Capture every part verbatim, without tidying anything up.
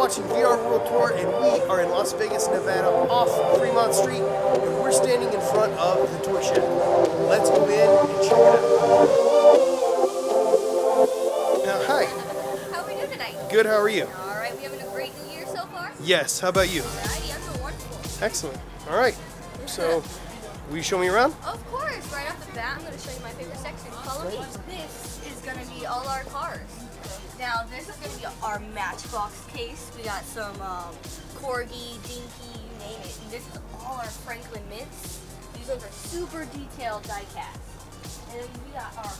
watching V R World Tour, and we are in Las Vegas, Nevada, off Fremont Street, and we're standing in front of the Toy Shack. Let's go in and check it out. Now, hi. How are we doing tonight? Good, how are you? All right, we having a great new year so far? Yes, how about you? All right, I'm doing wonderful. Excellent. All right, so will you show me around? Of course. Right off the bat, I'm going to show you my favorite section. Follow me. This is going to be all our cars. Now, this is going to be our Matchbox case. We got some um, Corgi, Dinky, you name it. And this is all our Franklin Mints. These are super detailed die casts. And then we got our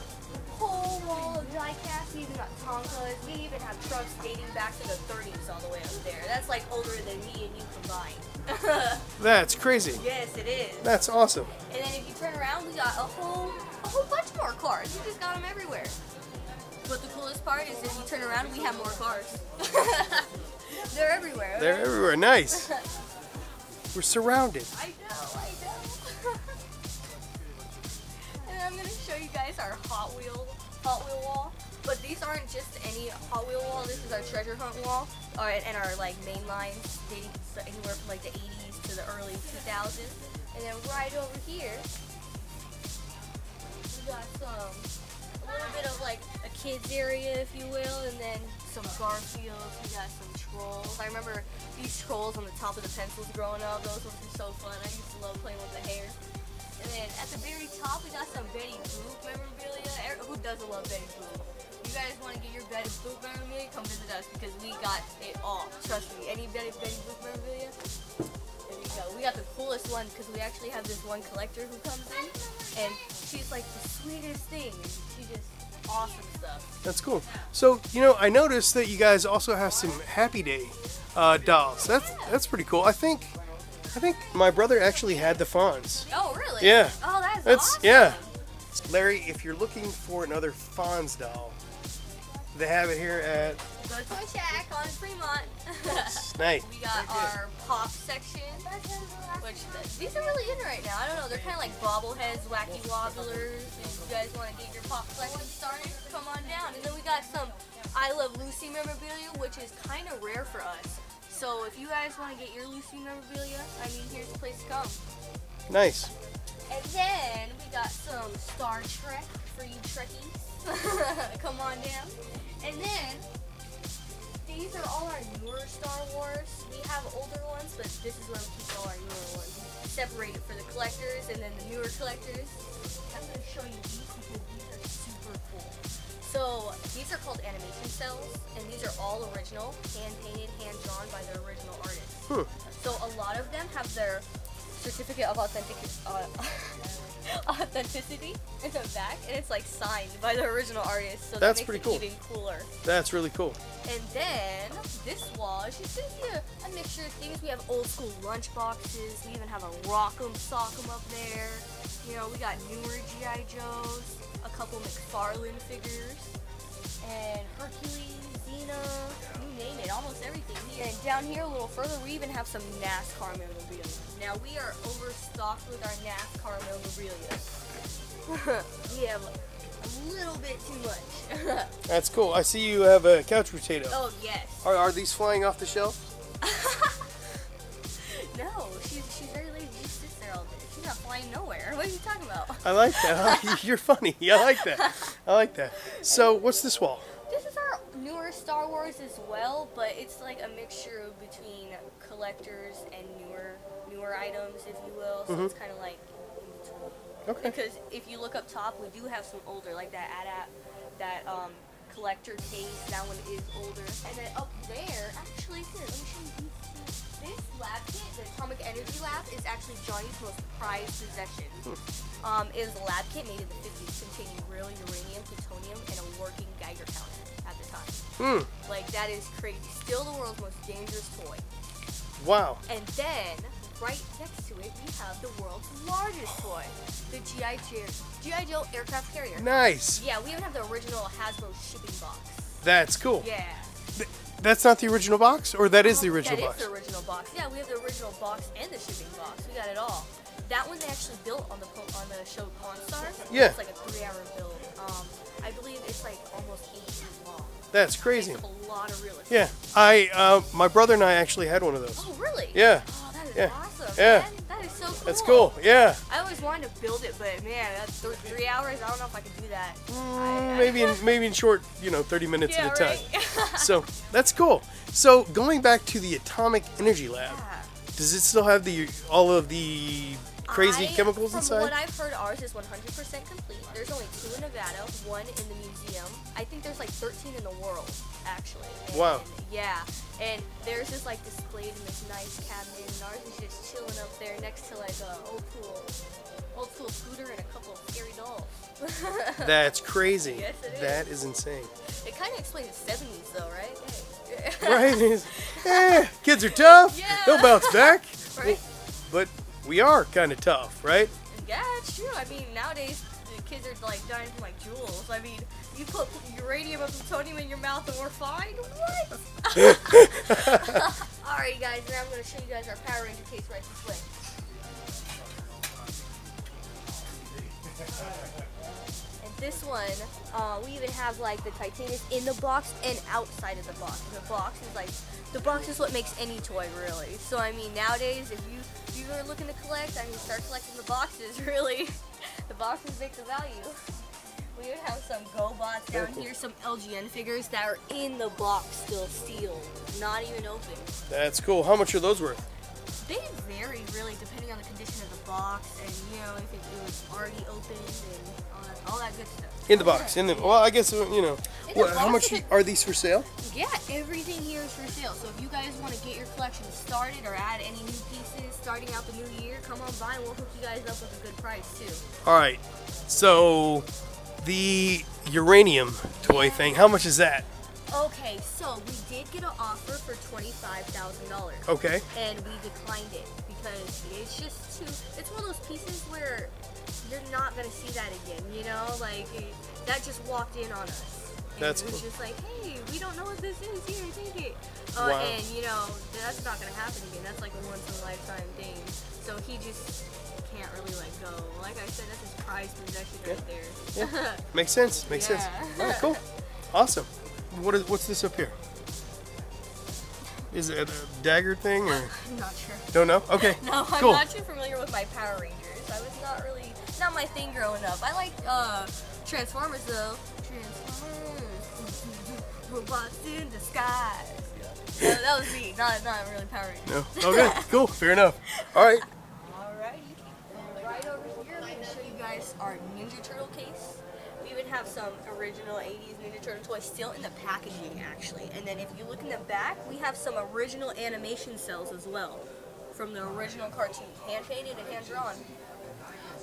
whole wall of die casts. We even got Tonkas. We even have trucks dating back to the thirties all the way up there. That's like older than me and you combined. That's crazy. Yes, it is. That's awesome. And then if you turn around, we got a whole, a whole bunch more cars. We just got them everywhere. But the coolest part is if you turn around, we have more cars. They're everywhere. Right? They're everywhere. Nice. We're surrounded. I know, I know. And I'm going to show you guys our Hot Wheel, Hot Wheel wall. But these aren't just any Hot Wheel wall. This is our treasure hunt wall, uh, and our like main lines dating anywhere from like the eighties to the early two thousands. And then right over here, we got some... a little bit of like a kids area, if you will, and then some Garfields. We got some trolls. I remember these trolls on the top of the pencils growing up. Those ones were so fun. I used to love playing with the hair. And then at the very top, we got some Betty Boop memorabilia. Who doesn't love Betty Boop? You guys want to get your Betty Boop memorabilia? Come visit us because we got it all. Trust me. Any Betty Betty Boop memorabilia? There you go. We got the coolest one because we actually have this one collector who comes in, and she's like the sweetest thing. She just awesome stuff. That's cool. So, you know, I noticed that you guys also have some Happy Day uh, dolls. That's that's pretty cool. I think I think my brother actually had the Fonz. Oh, really? Yeah. Oh, that's, that's awesome. Yeah. Larry, if you're looking for another Fonz doll, they have it here at the Toy Shack on Fremont. Nice. We got our pop section, which the, these are really in right now. I don't know, they're kind of like bobbleheads, wacky wobblers. If you guys want to get your pop collection started, come on down. And then we got some I Love Lucy memorabilia, which is kind of rare for us. So if you guys want to get your Lucy memorabilia, I mean, here's the place to come. Nice. And then we got some Star Trek for you Trekkies. Come on down. And then these are all our newer Star Wars. We have older ones, but this is where we keep all our newer ones. Separated for the collectors and then the newer collectors. I'm going to show you these because these are super cool. So these are called animation cells, and these are all original, hand-painted, hand-drawn by the original artists. Hmm. So a lot of them have their certificate of authentic, uh, authenticity in the back, and it's like signed by the original artist, so that makes it even cooler. That's really cool. And then this wall is just going to be a, a mixture of things. We have old school lunch boxes. We even have a Rock'em Sock'em up there. You know, we got newer G I Joes, a couple McFarlane figures, and Hercules, Xena, you name it, almost everything. And down here a little further, we even have some NASCAR memorabilia. Now we are overstocked with our NASCAR memorabilia. We have a little bit too much. That's cool. I see you have a Couch Potato. Oh, yes. Are, are these flying off the shelf? No, she's, she's very lazy. She sits there all day. She's not flying nowhere. What are you talking about? I like that. I like, you're funny. I like that. I like that. So what's this wall? This is our newer Star Wars as well, but it's like a mixture between collectors and newer newer items, if you will. So mm-hmm. It's kind of like in between. Okay. Because if you look up top, we do have some older, like that adapt, that um, collector case. That one is older. And then up there, actually, here, let me show you these. This lab kit, the Atomic Energy Lab, is actually Johnny's most prized possession. Hmm. Um, it is a lab kit made in the fifties containing real uranium, plutonium, and a working Geiger counter at the time. Hmm. Like, that is crazy. Still the world's most dangerous toy. Wow. And then, right next to it, we have the world's largest toy, the G I Joe aircraft carrier. Nice. Yeah, we even have the original Hasbro shipping box. That's cool. Yeah. Th That's not the original box? Or that is the original box? That is the original box. Yeah, we have the original box and the shipping box. We got it all. That one they actually built on the on the show Pawn Stars. Yeah. It's like a three hour build. Um, I believe it's like almost eight feet long. That's crazy. Takes up a lot of real estate. Yeah, I uh, my brother and I actually had one of those. Oh really? Yeah. Oh, that is yeah. awesome. Yeah. Man. That is so cool. That's cool. Yeah. I always wanted to build it, but man, that's th three hours. I don't know if I can do that. Mm, I, I, maybe in maybe in short, you know, thirty minutes yeah, at a right? time. So that's cool. So going back to the Atomic Energy Lab, yeah. does it still have the all of the crazy I, chemicals from inside? From what I've heard, ours is one hundred percent complete. There's only two in Nevada, one in the museum. I think there's like thirteen in the world, actually. And, wow. And, yeah. And theirs is like displayed in this nice cabinet, and ours is just chilling up there next to like a old school, old school scooter and a couple of scary dolls. That's crazy. Yes, it is. That is insane. It kind of explains the seventies, though, right? Hey. Right. Eh, kids are tough. Yeah. They'll bounce back. Right. Well, but we are kind of tough, right? Yeah, it's true. I mean, nowadays, the kids are like dying from like jewels. I mean, you put uranium and plutonium in your mouth and we're fine? What? Alright, guys, now I'm going to show you guys our Power Ranger case right this way. And this one, uh, we even have like the Titanus in the box and outside of the box. And the box is like, the box is what makes any toy, really. So, I mean, nowadays, if you if you're looking to collect, I mean, start collecting the boxes, really. The boxes make the value. We would have some GoBots down here, some L G N figures that are in the box still sealed, not even open. That's cool. How much are those worth? They vary, really, depending on the condition of the box and, you know, if it, it was already opened and all that, all that good stuff. In the box. In the, well, I guess, you know. Well, how much are these for sale? Yeah, everything here is for sale. So if you guys want to get your collection started or add any new pieces starting out the new year, come on by and we'll hook you guys up with a good price too. All right. So the uranium toy yeah. thing, how much is that? Okay, so we did get an offer for twenty-five thousand dollars. Okay. And we declined it because it's just too, it's one of those pieces where you're not going to see that again, you know? Like, it, that just walked in on us. That's cool. It was just like, hey, we don't know what this is. Here, take it. Uh, wow. And, you know, that's not going to happen again. That's like a once-in-a-lifetime thing. So he just can't really let go. Like I said, that's his prized possession yeah. right there. Yeah. Makes sense. Makes yeah. sense. Oh, cool. Awesome. What is, what's this up here? Is it a dagger thing? Or? I'm not sure. Don't know? Okay. No, I'm cool. not too familiar with my Power Rangers. I was not really, not my thing growing up. I like uh, Transformers, though. Transformers. Robots in disguise. Yeah. No, that was me, not, not really Power Rangers. No. Okay, cool, fair enough. All right. All right. Right over here, I'm going to show you guys our Ninja Turtle case. We even have some original eighties Ninja Turtle toys still in the packaging, actually. And then if you look in the back, we have some original animation cells as well from the original cartoon, hand-painted and hand-drawn.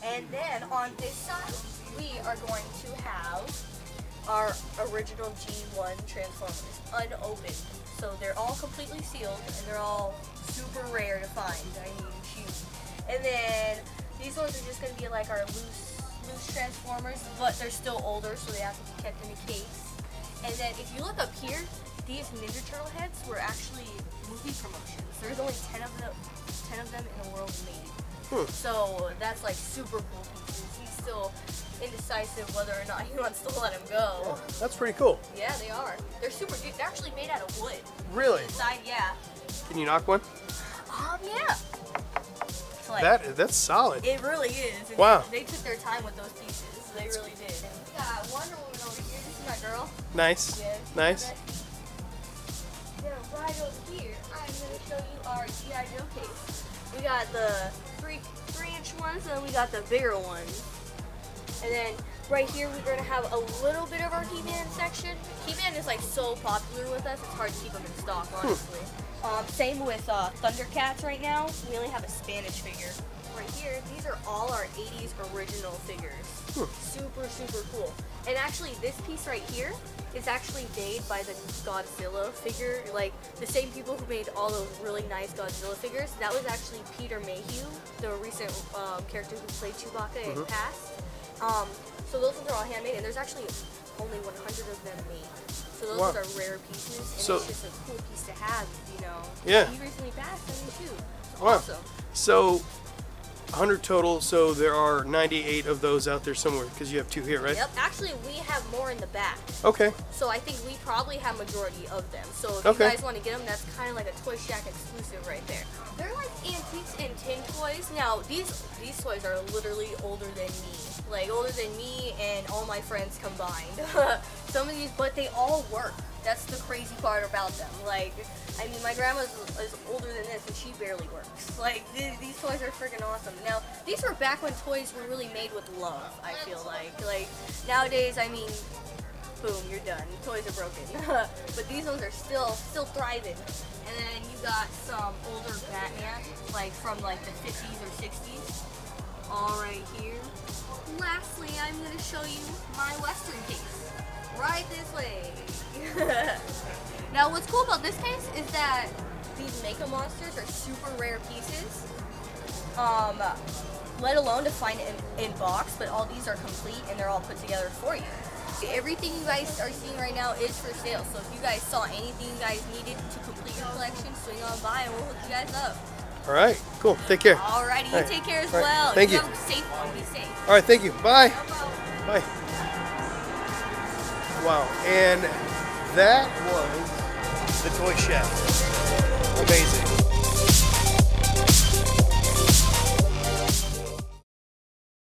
And then on this side, we are going to have our original G one Transformers, unopened. So they're all completely sealed and they're all super rare to find. I mean, shoot. And then these ones are just gonna be like our loose, loose Transformers, but they're still older, so they have to be kept in a case. And then if you look up here, these Ninja Turtle heads were actually movie promotions. There's only ten of them, ten of them in the world made. Hmm. So that's like super cool pieces. He's still indecisive whether or not he wants to let him go. That's pretty cool. Yeah, they are. They're super good. They're actually made out of wood. Really? Inside, yeah. Can you knock one? Um, yeah. Like, that that's solid. It really is. And wow. They, they took their time with those pieces. They really did. And we got Wonder Woman over here. This is my girl. Nice. Yes. Nice. Then right over here, I'm going to show you our G I Joe case. We got the three three inch ones, and we got the bigger ones. And then right here, we're going to have a little bit of our Key-Man section. Key-Man is like so popular with us, it's hard to keep him in stock, honestly. Hmm. Um, same with uh, Thundercats right now. We only have a Spanish figure. Right here, these are all our eighties original figures. Hmm. Super, super cool. And actually, this piece right here is actually made by the Godzilla figure. Like, the same people who made all those really nice Godzilla figures. That was actually Peter Mayhew, the recent um, character who played Chewbacca mm-hmm. in past. Um, so those ones are all handmade, and there's actually only one hundred of them made. So those wow. are rare pieces, and so, it's just a cool piece to have, you know. Yeah. He recently passed, I mean, too. Wow. Awesome. So one hundred total, so there are ninety-eight of those out there somewhere, because you have two here, right? Yep. Actually, we have more in the back. Okay. So I think we probably have majority of them. So if okay. you guys want to get them, that's kind of like a Toy Shack exclusive right there. They're like antiques and tin toys. Now, these, these toys are literally older than me. Like, older than me and all my friends combined. Some of these, but they all work. That's the crazy part about them. Like, I mean, my grandma is older than this, and she barely works. Like, th these toys are freaking awesome. Now, these were back when toys were really made with love, I feel like. Like, nowadays, I mean, boom, you're done. Toys are broken. But these ones are still still thriving. And then you got some older Batman, like, from, like, the fifties or sixties. All right here. Lastly, I'm going to show you my Western case. Right this way. Now, what's cool about this case is that these Mega Monsters are super rare pieces. Um, let alone to find in, in box, but all these are complete and they're all put together for you. Everything you guys are seeing right now is for sale. So if you guys saw anything you guys needed to complete your collection, swing on by and we'll hook you guys up. All right, cool. Take care. All right, you all right. take care as right. well. Thank you. you. Safe. Be safe. All right, thank you. Bye. Bye. Wow, and that was the Toy Shack.